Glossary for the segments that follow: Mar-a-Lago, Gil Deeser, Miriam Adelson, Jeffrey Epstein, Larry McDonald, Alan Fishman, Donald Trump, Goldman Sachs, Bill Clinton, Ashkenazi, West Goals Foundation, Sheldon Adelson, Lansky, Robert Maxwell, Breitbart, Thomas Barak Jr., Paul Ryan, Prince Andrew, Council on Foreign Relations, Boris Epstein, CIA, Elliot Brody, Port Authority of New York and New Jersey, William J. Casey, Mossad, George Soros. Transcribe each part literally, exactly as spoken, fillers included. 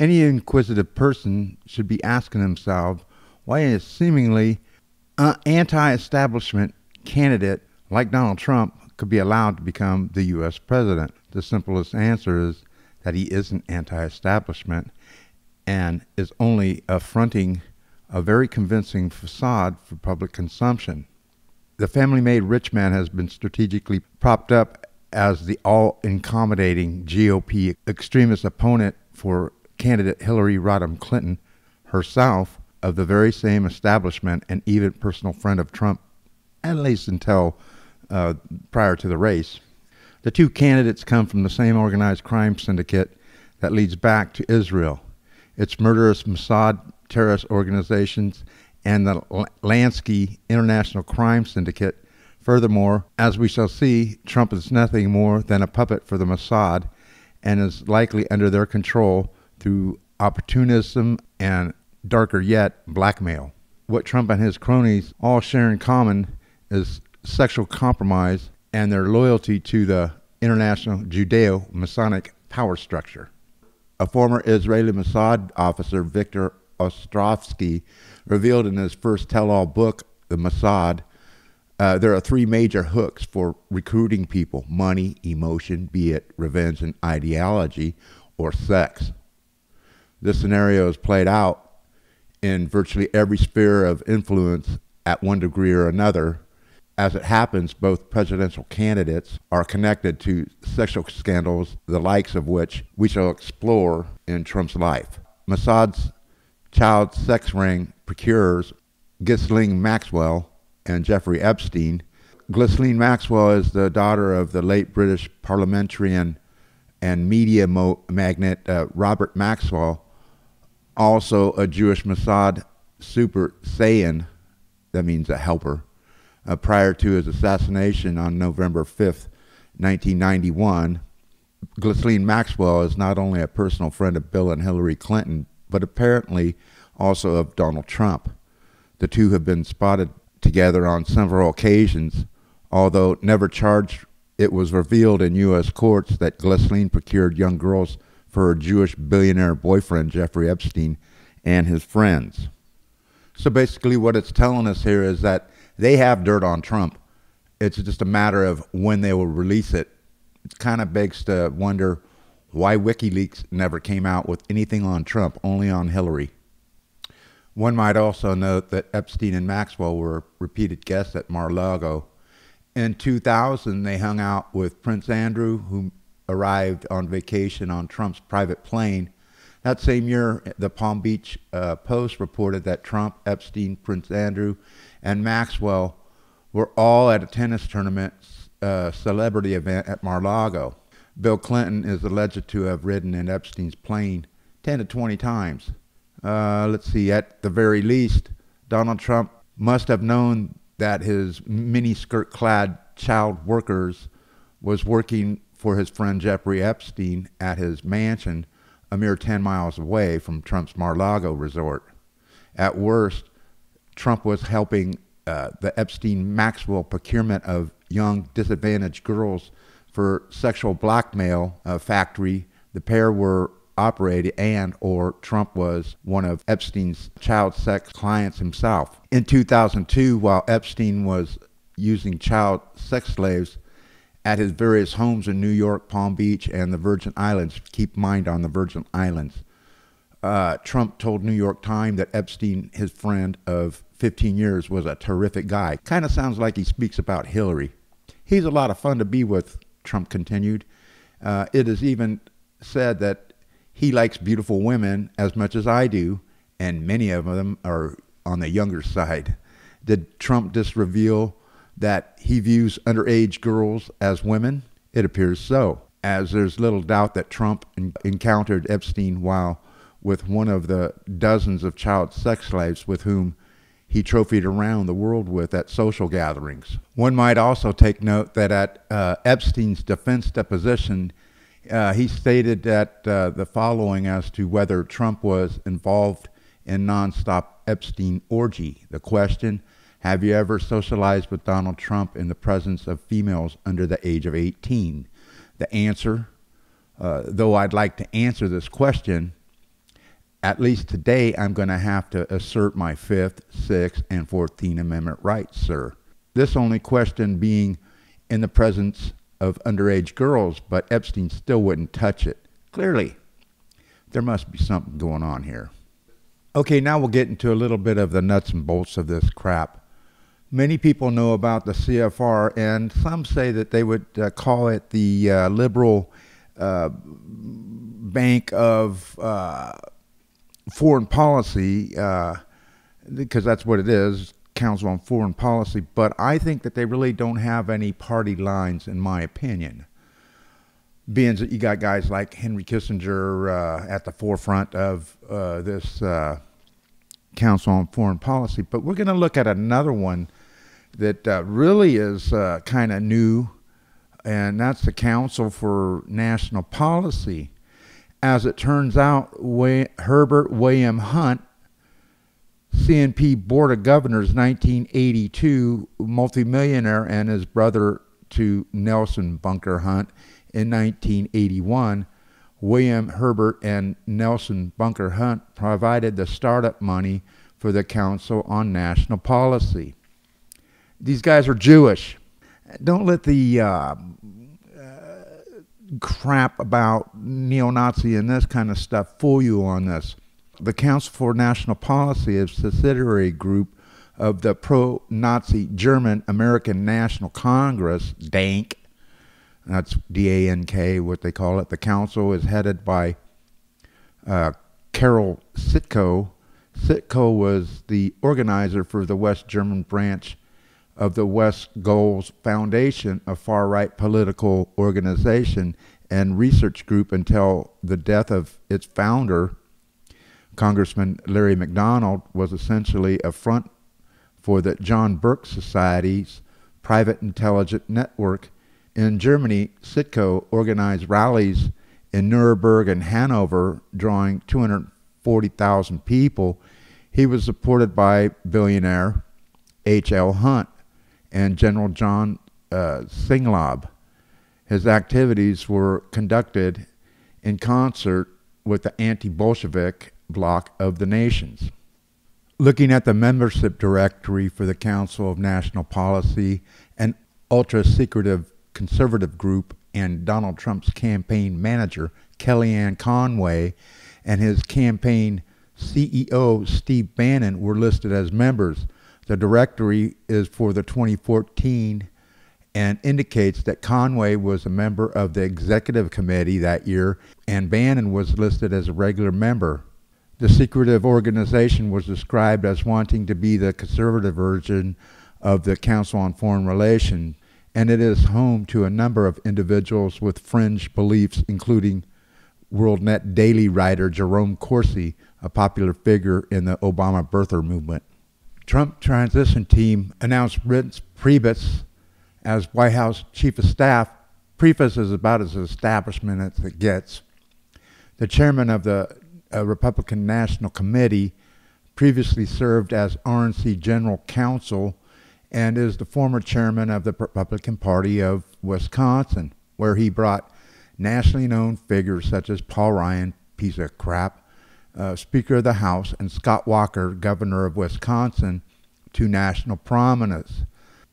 Any inquisitive person should be asking themselves why a seemingly anti-establishment candidate like Donald Trump could be allowed to become the U S president. The simplest answer is that he isn't anti-establishment and is only affronting a very convincing facade for public consumption. The family-made rich man has been strategically propped up as the all-accommodating G O P extremist opponent for candidate Hillary Rodham Clinton, herself of the very same establishment and even personal friend of Trump, at least until uh, prior to the race. The two candidates come from the same organized crime syndicate that leads back to Israel, its murderous Mossad terrorist organizations, and the Lansky International Crime Syndicate. Furthermore, as we shall see, Trump is nothing more than a puppet for the Mossad and is likely under their control through opportunism and, darker yet, blackmail. What Trump and his cronies all share in common is sexual compromise and their loyalty to the international Judeo-Masonic power structure. A former Israeli Mossad officer, Viktor Ostrovsky, revealed in his first tell-all book, The Mossad, uh, there are three major hooks for recruiting people: money, emotion, be it revenge and ideology, or sex. This scenario is played out in virtually every sphere of influence at one degree or another. As it happens, both presidential candidates are connected to sexual scandals, the likes of which we shall explore in Trump's life. Mossad's child sex ring procurers Ghislaine Maxwell and Jeffrey Epstein. Ghislaine Maxwell is the daughter of the late British parliamentarian and media mo magnate uh, Robert Maxwell, also a Jewish Mossad super Saiyan, that means a helper, uh, prior to his assassination on November fifth, nineteen ninety-one. Ghislaine Maxwell is not only a personal friend of Bill and Hillary Clinton, but apparently also of Donald Trump. The two have been spotted together on several occasions, although never charged. It was revealed in U S courts that Ghislaine procured young girls for her Jewish billionaire boyfriend, Jeffrey Epstein, and his friends. So basically what it's telling us here is that they have dirt on Trump. It's just a matter of when they will release it. It kind of begs to wonder why WikiLeaks never came out with anything on Trump, only on Hillary. One might also note that Epstein and Maxwell were repeated guests at Mar-a-Lago. In two thousand, they hung out with Prince Andrew, who arrived on vacation on Trump's private plane. That same year, the Palm Beach uh, Post reported that Trump, Epstein, Prince Andrew, and Maxwell were all at a tennis tournament uh, celebrity event at Mar-a-Lago. Bill Clinton is alleged to have ridden in Epstein's plane ten to twenty times. Uh, let's see, at the very least, Donald Trump must have known that his miniskirt-clad child workers was working for his friend Jeffrey Epstein at his mansion a mere ten miles away from Trump's Mar-a-Lago resort. At worst, Trump was helping uh, the Epstein-Maxwell procurement of young disadvantaged girls for sexual blackmail uh, factory the pair were operated, and or Trump was one of Epstein's child sex clients himself. In two thousand two, while Epstein was using child sex slaves at his various homes in New York, Palm Beach, and the Virgin Islands, keep in mind on the Virgin Islands, uh, Trump told New York Times that Epstein, his friend of fifteen years, was a terrific guy. Kind of sounds like he speaks about Hillary. He's a lot of fun to be with, Trump continued. Uh, it is even said that he likes beautiful women as much as I do, and many of them are on the younger side. Did Trump just reveal that he views underage girls as women? It appears so, as there's little doubt that Trump encountered Epstein while with one of the dozens of child sex slaves with whom he trophied around the world with at social gatherings. One might also take note that at uh, Epstein's defense deposition, Uh, he stated that uh, the following as to whether Trump was involved in nonstop Epstein orgy. The question, have you ever socialized with Donald Trump in the presence of females under the age of eighteen? The answer, uh, though I'd like to answer this question, at least today, I'm going to have to assert my Fifth, Sixth, and Fourteenth Amendment rights, sir. This only question being in the presence of underage girls, but Epstein still wouldn't touch it. Clearly, there must be something going on here. Okay, now we'll get into a little bit of the nuts and bolts of this crap. Many people know about the C F R, and some say that they would uh, call it the uh, liberal uh, bank of uh, foreign policy, uh, because that's what it is, Council on Foreign Policy. But I think that they really don't have any party lines, in my opinion, being that you got guys like Henry Kissinger uh, at the forefront of uh, this uh, Council on Foreign Policy. But we're going to look at another one that uh, really is uh, kind of new, and that's the Council for National Policy. As it turns out, Way Herbert William Hunt, C N P Board of Governors, nineteen eighty-two, multimillionaire, and his brother to Nelson Bunker Hunt in nineteen eighty-one. William Herbert and Nelson Bunker Hunt provided the startup money for the Council on National Policy. These guys are Jewish. Don't let the uh, uh, crap about neo-Nazi and this kind of stuff fool you on this. The Council for National Policy is a subsidiary group of the pro-Nazi German American National Congress, D A N K. That's D A N K, what they call it. The council is headed by uh, Carol Sitko. Sitko was the organizer for the West German branch of the West Goals Foundation, a far-right political organization and research group until the death of its founder, Congressman Larry McDonald. Was essentially a front for the John Birch Society's private intelligence network. In Germany, Sitko organized rallies in Nuremberg and Hanover, drawing two hundred forty thousand people. He was supported by billionaire H L Hunt and General John uh, Singlob. His activities were conducted in concert with the anti-Bolshevik bloc of the nations. Looking at the membership directory for the Council of National Policy, an ultra-secretive conservative group and Donald Trump's campaign manager, Kellyanne Conway, and his campaign C E O, Steve Bannon, were listed as members. The directory is for the twenty fourteen and indicates that Conway was a member of the executive committee that year, and Bannon was listed as a regular member. The secretive organization was described as wanting to be the conservative version of the Council on Foreign Relations, and it is home to a number of individuals with fringe beliefs, including WorldNet Daily writer Jerome Corsi, a popular figure in the Obama birther movement. Trump transition team announced Reince Priebus as White House Chief of Staff. Priebus is about as establishment as it gets. The chairman of the A Republican National Committee, previously served as R N C General Counsel, and is the former chairman of the Republican Party of Wisconsin, where he brought nationally known figures such as Paul Ryan, piece of crap, uh, Speaker of the House, and Scott Walker, governor of Wisconsin, to national prominence.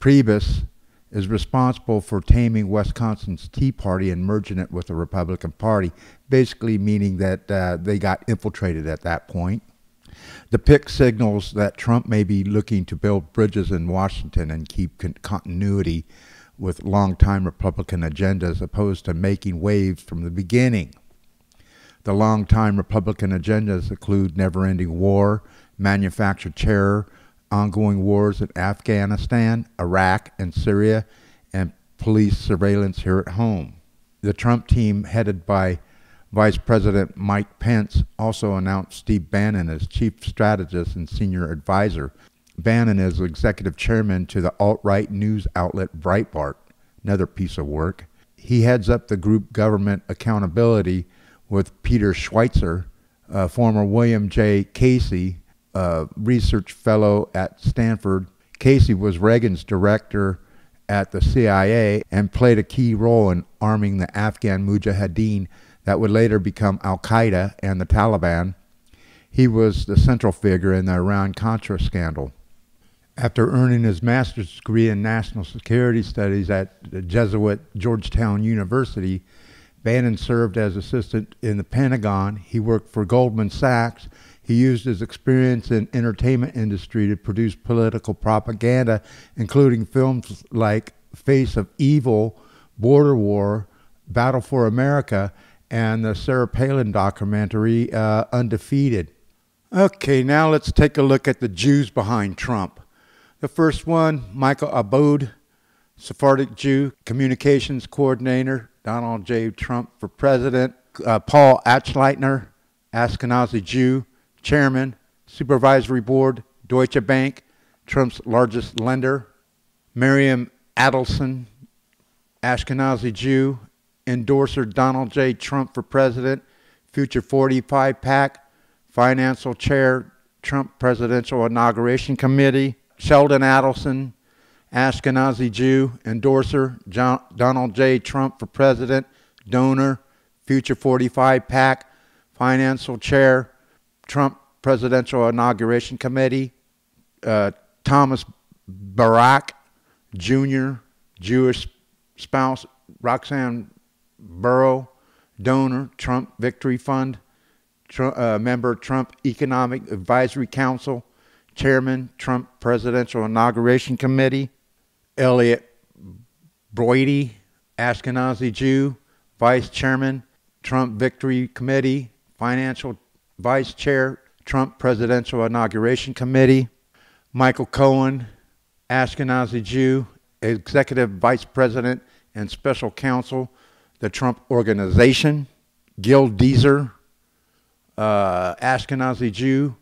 Priebus is responsible for taming Wisconsin's Tea Party and merging it with the Republican Party, basically meaning that uh, they got infiltrated at that point. The pick signals that Trump may be looking to build bridges in Washington and keep con continuity with longtime Republican agenda, as opposed to making waves from the beginning. The longtime Republican agendas include never-ending war, manufactured terror, ongoing wars in Afghanistan, Iraq, and Syria, and police surveillance here at home. The Trump team, headed by Vice President Mike Pence, also announced Steve Bannon as Chief Strategist and Senior Advisor. Bannon is Executive Chairman to the alt-right news outlet Breitbart, another piece of work. He heads up the group Government Accountability with Peter Schweizer, uh, former William J. Casey, Uh, research fellow at Stanford. Casey was Reagan's director at the C I A and played a key role in arming the Afghan Mujahideen that would later become Al-Qaeda and the Taliban. He was the central figure in the Iran-Contra scandal. After earning his master's degree in national security studies at the Jesuit Georgetown University, Bannon served as assistant in the Pentagon. He worked for Goldman Sachs. He used his experience in entertainment industry to produce political propaganda, including films like Face of Evil, Border War, Battle for America, and the Sarah Palin documentary, uh, Undefeated. Okay, now let's take a look at the Jews behind Trump. The first one, Michael Abod, Sephardic Jew, communications coordinator, Donald J. Trump for president, uh, Paul Achleitner, Ashkenazi Jew, chairman, supervisory board, Deutsche Bank, Trump's largest lender, Miriam Adelson, Ashkenazi Jew, endorser Donald J. Trump for president, future forty-five pack, financial chair, Trump Presidential Inauguration Committee, Sheldon Adelson, Ashkenazi Jew, endorser John, Donald J. Trump for president, donor, future forty-five pack, financial chair, Trump Presidential Inauguration Committee, uh, Thomas Barak, Junior, Jewish spouse, Roxanne Burrow, donor, Trump Victory Fund, Trump, uh, member, Trump Economic Advisory Council, chairman, Trump Presidential Inauguration Committee, Elliot Brody, Ashkenazi Jew, vice chairman, Trump Victory Committee, financial vice chair, Trump Presidential Inauguration Committee, Michael Cohen, Ashkenazi Jew, executive vice president and special counsel, the Trump Organization, Gil Deeser, uh, Ashkenazi Jew,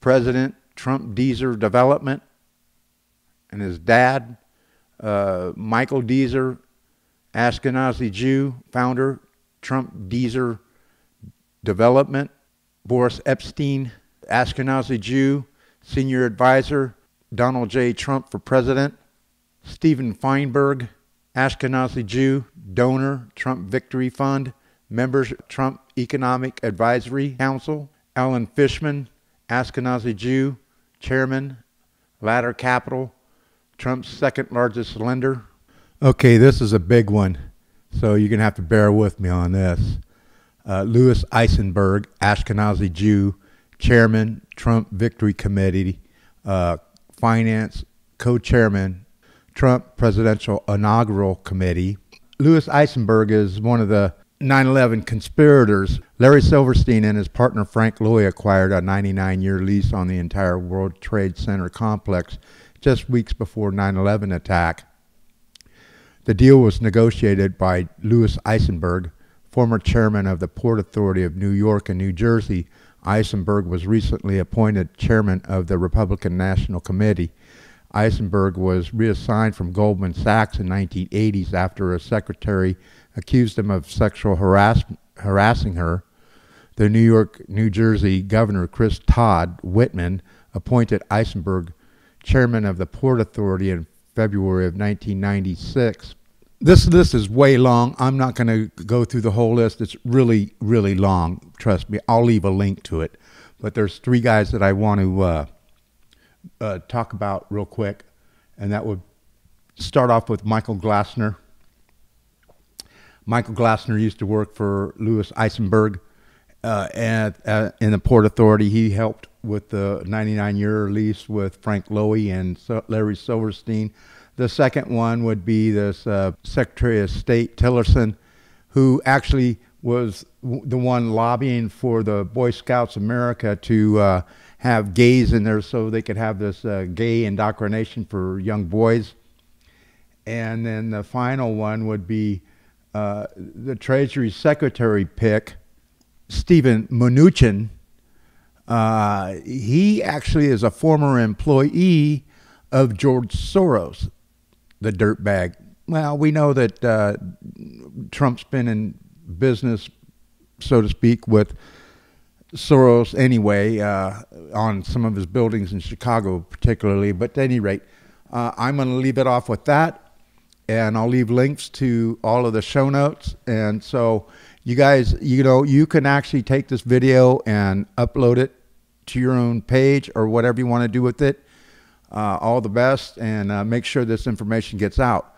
president, Trump Deeser Development, and his dad, uh, Michael Deeser, Ashkenazi Jew, founder, Trump Deeser Development, Boris Epstein, Ashkenazi Jew, senior advisor, Donald J. Trump for president, Stephen Feinberg, Ashkenazi Jew, donor, Trump Victory Fund, members, Trump Economic Advisory Council, Alan Fishman, Ashkenazi Jew, chairman, Ladder Capital, Trump's second largest lender. Okay, this is a big one, so you're going to have to bear with me on this. Uh, Louis Eisenberg, Ashkenazi Jew, chairman, Trump Victory Committee, uh, finance, co-chairman, Trump Presidential Inaugural Committee. Louis Eisenberg is one of the nine eleven conspirators. Larry Silverstein and his partner Frank Loy acquired a ninety-nine year lease on the entire World Trade Center complex just weeks before nine eleven attack. The deal was negotiated by Louis Eisenberg, former chairman of the Port Authority of New York and New Jersey. Eisenberg was recently appointed chairman of the Republican National Committee. Eisenberg was reassigned from Goldman Sachs in the nineteen eighties after a secretary accused him of sexual harass harassing her. The New York, New Jersey governor, Chris Todd Whitman, appointed Eisenberg chairman of the Port Authority in February of nineteen ninety-six. This list is way long. I'm not going to go through the whole list. It's really, really long. Trust me. I'll leave a link to it. But there's three guys that I want to uh, uh, talk about real quick. And that would start off with Michael Glassner. Michael Glassner used to work for Louis Eisenberg uh, at, uh, in the Port Authority. He helped with the ninety-nine year lease with Frank Lowy and Larry Silverstein. The second one would be this uh, Secretary of State Tillerson, who actually was w the one lobbying for the Boy Scouts America to uh, have gays in there so they could have this uh, gay indoctrination for young boys. And then the final one would be uh, the Treasury Secretary pick, Stephen Mnuchin. Uh, he actually is a former employee of George Soros, the dirtbag. Well, we know that uh, Trump's been in business, so to speak, with Soros anyway, uh, on some of his buildings in Chicago particularly. But at any rate, uh, I'm going to leave it off with that. And I'll leave links to all of the show notes. And so you guys, you know, you can actually take this video and upload it to your own page or whatever you want to do with it. Uh, all the best, and uh, make sure this information gets out.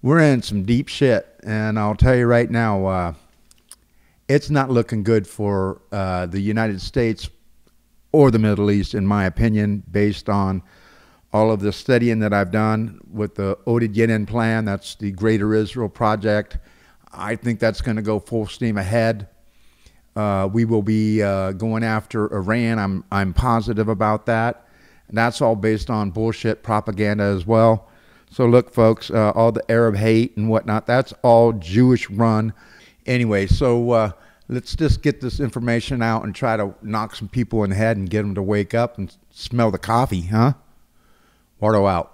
We're in some deep shit, and I'll tell you right now, uh, it's not looking good for uh, the United States or the Middle East, in my opinion, based on all of the studying that I've done with the Oded Yenin plan. That's the Greater Israel Project. I think that's going to go full steam ahead. Uh, we will be uh, going after Iran. I'm, I'm positive about that. And that's all based on bullshit propaganda as well. So look, folks, uh, all the Arab hate and whatnot, that's all Jewish run. Anyway, so uh, let's just get this information out and try to knock some people in the head and get them to wake up and smell the coffee, huh? Wardo out.